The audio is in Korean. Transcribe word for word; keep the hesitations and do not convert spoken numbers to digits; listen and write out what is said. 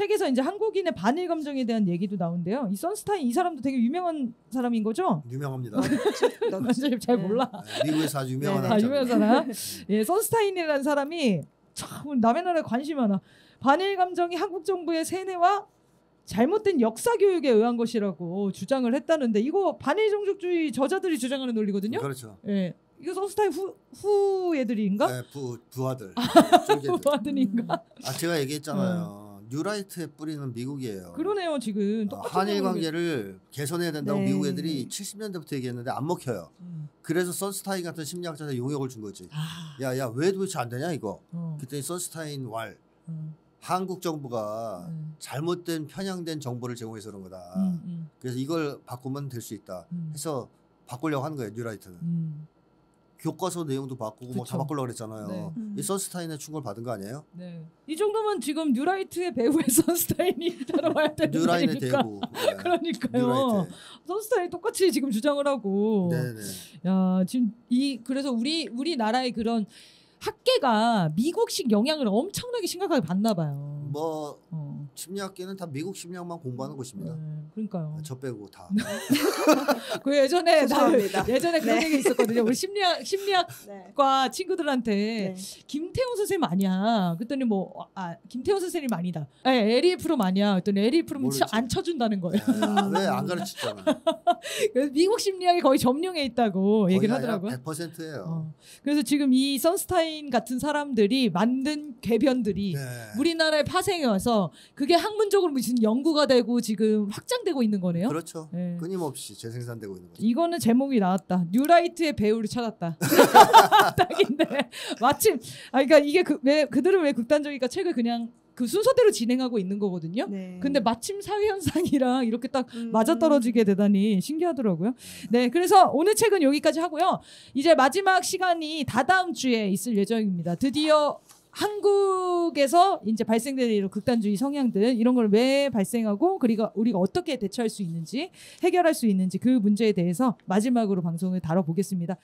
책에서 이제 한국인의 반일 감정에 대한 얘기도 나온대요. 이 선스타인 이 사람도 되게 유명한 사람인 거죠? 유명합니다. 난 사실 잘 몰라. 네, 미국에서 아주 유명한 사람. 네, 유명한 사람. 예, 선스타인이라는 사람이 참 남의 나라에 관심이 많아. 반일 감정이 한국 정부의 세뇌와 잘못된 역사 교육에 의한 것이라고 주장을 했다는데, 이거 반일 종족주의 저자들이 주장하는 논리거든요. 그렇죠. 예. 이거 선스타인 후, 후 애들인가? 네, 부, 부하들. 아, 부하들인가? 아, 제가 얘기했잖아요. 음. 뉴라이트의 뿌리는 미국이에요. 그러네요, 지금. 어, 한일 관계를 개선해야 된다고 네. 미국 애들이 칠십 년대부터 얘기했는데 안 먹혀요. 음. 그래서 선스타인 같은 심리학자한테 용역을 준 거지. 아. 야, 야, 왜 도대체 안 되냐, 이거. 어. 그때 선스타인 왈. 음. 한국 정부가 음. 잘못된 편향된 정보를 제공해서 그런 거다. 음, 음. 그래서 이걸 바꾸면 될 수 있다. 음. 해서 바꾸려고 하는 거예요, 뉴라이트는. 음. 교과서 내용도 바꾸고 뭐 다 바꾸려고 그랬잖아요. 네. 음. 이 선스타인의 충고를 받은 거 아니에요? 네. 이 정도면 지금 뉴라이트의 배후에 선스타인이 따라와야 되는 거니까. 뉴라이트의 배후. 네. 그러니까요. 뉴라이트. 선스타인 똑같이 지금 주장을 하고. 네네. 야, 지금 이 그래서 우리 우리나라의 그런 학계가 미국식 영향을 엄청나게 심각하게 받나 봐요. 뭐 어. 심리학계는 다 미국 심리학만 공부하는 곳입니다. 네, 그러니까요. 저 빼고 다. 그 예전에 나, 예전에 그런 네. 얘기 있었거든요. 우리 심리학 심리학과 네. 친구들한테 네. 김태형 선생님 아니야. 그랬더니 뭐 아, 김태형 선생님 아니다. 네, 에리프롬 아니야. 그랬더니 에리프롬 안 쳐준다는 거예요. 네, 안 가르치잖아. 그래서 미국 심리학이 거의 점령해 있다고 얘기를 하더라고요. 백 퍼센트예요. 어. 그래서 지금 이 선스타인 같은 사람들이 만든 궤변들이 네. 우리나라에 파생해 와서 그게 학문적으로 무슨 연구가 되고 지금 확장되고 있는 거네요. 그렇죠. 네. 끊임없이 재생산되고 있는 거죠. 이거는 제목이 나왔다. 뉴라이트의 배우를 찾았다. 딱인데 마침 아 그러니까 이게 그, 왜 그들은 왜 극단적이니까 책을 그냥 그 순서대로 진행하고 있는 거거든요. 네. 근데 마침 사회 현상이랑 이렇게 딱 음. 맞아떨어지게 되다니 신기하더라고요. 네, 그래서 오늘 책은 여기까지 하고요. 이제 마지막 시간이 다다음 주에 있을 예정입니다. 드디어 한국에서 이제 발생되는 이런 극단주의 성향들 이런 걸 왜 발생하고 그리고 우리가 어떻게 대처할 수 있는지 해결할 수 있는지 그 문제에 대해서 마지막으로 방송을 다뤄보겠습니다.